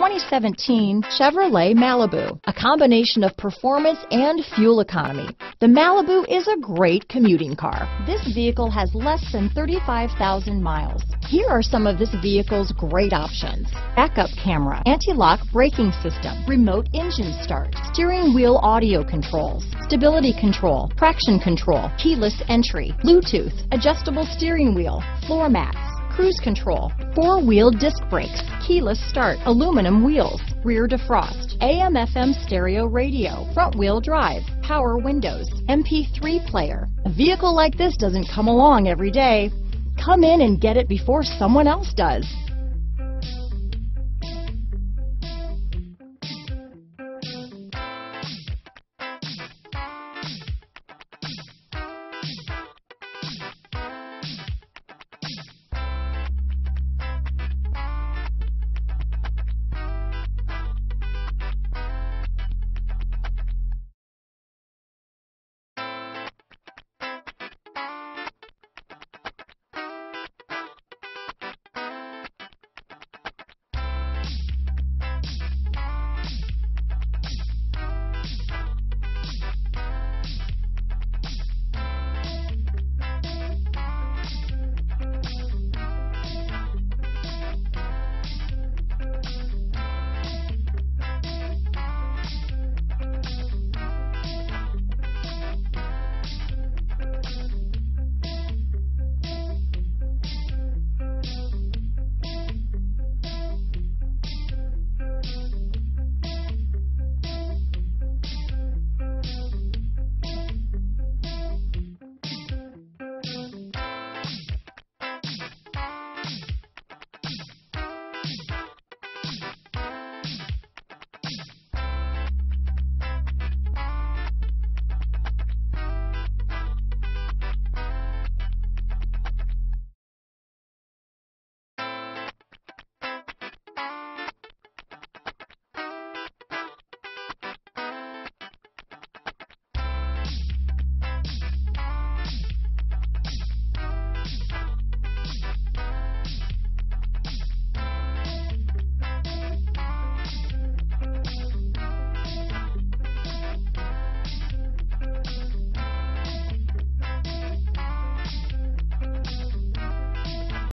2017 Chevrolet Malibu, a combination of performance and fuel economy. The Malibu is a great commuting car. This vehicle has less than 35,000 miles. Here are some of this vehicle's great options: backup camera, anti-lock braking system, remote engine start, steering wheel audio controls, stability control, traction control, keyless entry, Bluetooth, adjustable steering wheel, floor mats, cruise control, four-wheel disc brakes, keyless start, aluminum wheels, rear defrost, AM/FM stereo radio, front-wheel drive, power windows, MP3 player. A vehicle like this doesn't come along every day. Come in and get it before someone else does.